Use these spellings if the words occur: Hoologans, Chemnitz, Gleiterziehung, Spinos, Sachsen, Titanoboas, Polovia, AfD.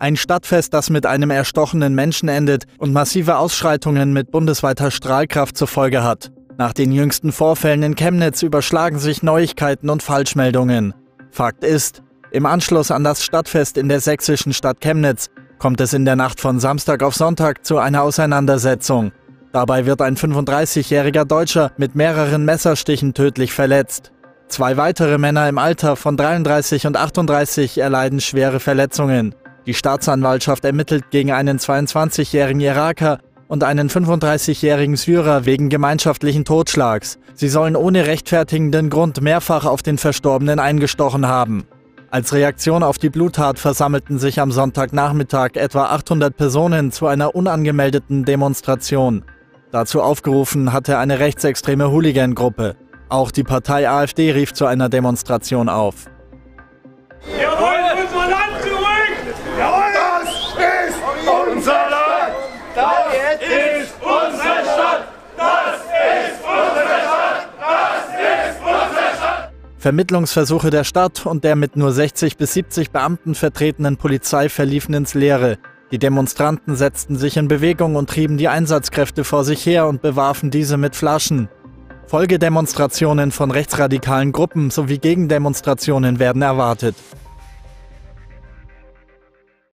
Ein Stadtfest, das mit einem erstochenen Menschen endet und massive Ausschreitungen mit bundesweiter Strahlkraft zur Folge hat. Nach den jüngsten Vorfällen in Chemnitz überschlagen sich Neuigkeiten und Falschmeldungen. Fakt ist, im Anschluss an das Stadtfest in der sächsischen Stadt Chemnitz kommt es in der Nacht von Samstag auf Sonntag zu einer Auseinandersetzung. Dabei wird ein 35-jähriger Deutscher mit mehreren Messerstichen tödlich verletzt. Zwei weitere Männer im Alter von 33 und 38 erleiden schwere Verletzungen. Die Staatsanwaltschaft ermittelt gegen einen 22-jährigen Iraker und einen 35-jährigen Syrer wegen gemeinschaftlichen Totschlags. Sie sollen ohne rechtfertigenden Grund mehrfach auf den Verstorbenen eingestochen haben. Als Reaktion auf die Bluttat versammelten sich am Sonntagnachmittag etwa 800 Personen zu einer unangemeldeten Demonstration. Dazu aufgerufen hatte eine rechtsextreme Hooligan-Gruppe. Auch die Partei AfD rief zu einer Demonstration auf. Wir wollen unser Land zurück! Jawohl, das ist unser Land! Das ist unsere Stadt! Das ist unsere Stadt! Das ist unsere Stadt! Vermittlungsversuche der Stadt und der mit nur 60 bis 70 Beamten vertretenen Polizei verliefen ins Leere. Die Demonstranten setzten sich in Bewegung und trieben die Einsatzkräfte vor sich her und bewarfen diese mit Flaschen. Folgedemonstrationen von rechtsradikalen Gruppen sowie Gegendemonstrationen werden erwartet.